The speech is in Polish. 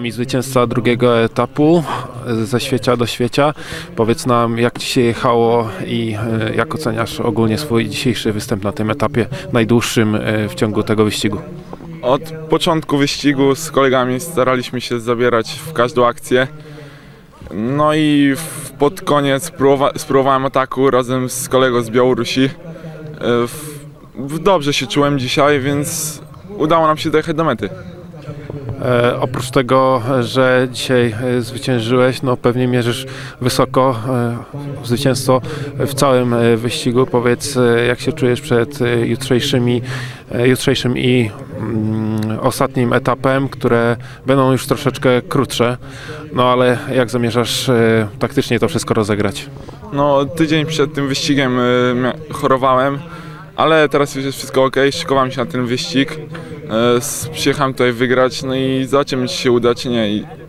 nami zwycięzca drugiego etapu ze Świecia do Świecia. Powiedz nam, jak Ci się jechało i jak oceniasz ogólnie swój dzisiejszy występ na tym etapie, najdłuższym w ciągu tego wyścigu? Od początku wyścigu z kolegami staraliśmy się zabierać w każdą akcję. No i pod koniec spróbowałem ataku razem z kolegą z Białorusi. Dobrze się czułem dzisiaj, więc udało nam się dojechać do mety. Oprócz tego, że dzisiaj zwyciężyłeś, no pewnie mierzysz wysoko w zwycięstwo w całym wyścigu. Powiedz, jak się czujesz przed jutrzejszym i ostatnim etapem, które będą już troszeczkę krótsze, no ale jak zamierzasz taktycznie to wszystko rozegrać? No, tydzień przed tym wyścigiem chorowałem, ale teraz już jest wszystko ok, szykowałem się na ten wyścig. Przyjechałem tutaj wygrać, no i zobaczymy, czy się uda, czy nie.